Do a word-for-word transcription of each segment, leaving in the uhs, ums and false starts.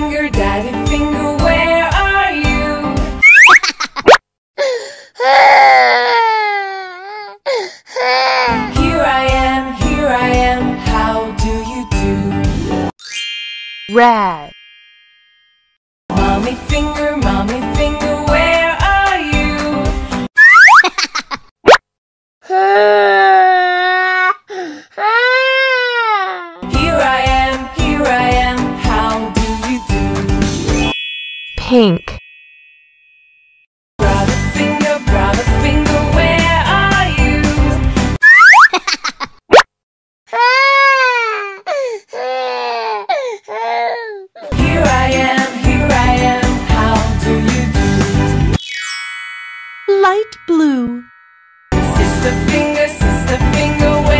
finger, daddy finger, where are you? Here I am, here I am, how do you do? Red. Mommy finger, mommy finger, where are you? Pink. Brother finger, brother finger, where are you? Here I am, here I am, how do you do? Light blue. Sister finger, sister finger, where are you?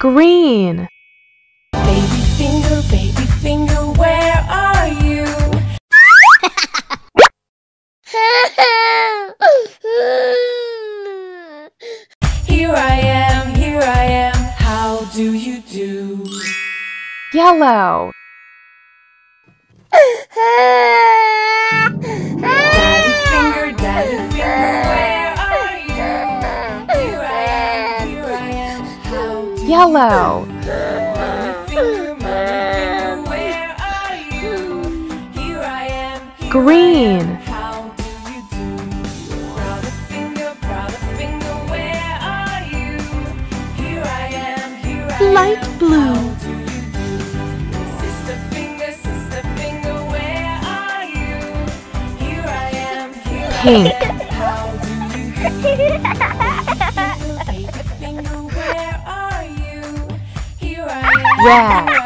Green. Baby finger, baby finger, where are you? Here I am, here I am, how do you do? Yellow. Daddy finger, daddy finger, where are you? Here I am, here I am, how do you do? Yellow. Mommy finger, mommy finger, where are you? Here I am, here Green. I am, how do you do? Brother finger, brother finger, where are you? Here I am, here I am, Light blue. How do you do? Sister finger, sister finger, where are you? Here I am, here Pink. I am, how do you do? Baby finger, baby finger, where are you? Here I am. Red.